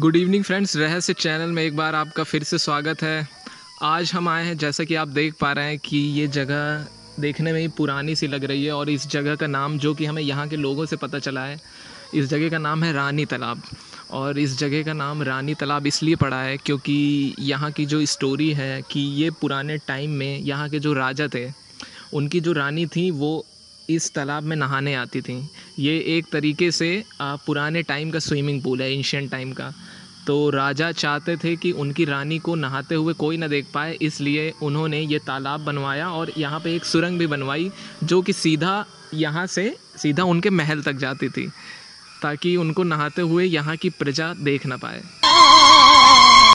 Good evening friends, रहस्य channel में एक बार आपका फिर से स्वागत है। आज हम आए हैं, जैसा कि आप देख पा रहे हैं कि ये जगह देखने में ही पुरानी सी लग रही है और इस जगह का नाम, जो कि हमें यहाँ के लोगों से पता चला है, इस जगह का नाम है रानी तालाब। और इस जगह का नाम रानी तालाब इसलिए पड़ा है क्योंकि यहाँ की जो स्टोरी है कि ये पुराने टाइम में यहाँ के जो राजा थे, उनकी जो रानी थी वो इस तालाब में नहाने आती थी। ये एक तरीके से पुराने टाइम का स्विमिंग पूल है, एंशिएंट टाइम का। तो राजा चाहते थे कि उनकी रानी को नहाते हुए कोई ना देख पाए, इसलिए उन्होंने ये तालाब बनवाया और यहाँ पे एक सुरंग भी बनवाई जो कि सीधा यहाँ से सीधा उनके महल तक जाती थी, ताकि उनको नहाते हुए यहाँ की प्रजा देख ना पाए।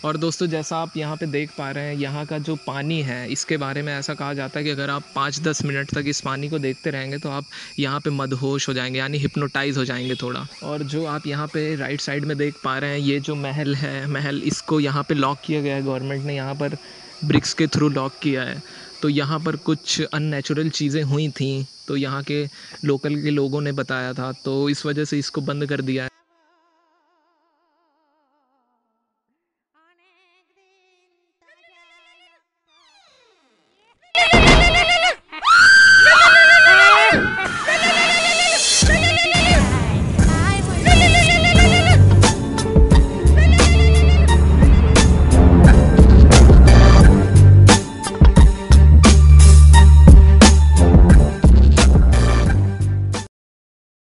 और दोस्तों, जैसा आप यहाँ पे देख पा रहे हैं, यहाँ का जो पानी है, इसके बारे में ऐसा कहा जाता है कि अगर आप 5-10 मिनट तक इस पानी को देखते रहेंगे तो आप यहाँ पे मदहोश हो जाएंगे, यानी हिप्नोटाइज हो जाएंगे थोड़ा। और जो आप यहाँ पे राइट साइड में देख पा रहे हैं, ये जो महल है, महल इसको यहाँ पे लॉक किया गया है, गवर्नमेंट ने यहाँ पर ब्रिक्स के थ्रू लॉक किया है। तो यहाँ पर कुछ अननेचुरल चीज़ें हुई थी, तो यहाँ के लोकल के लोगों ने बताया था, तो इस वजह से इसको बंद कर दिया है।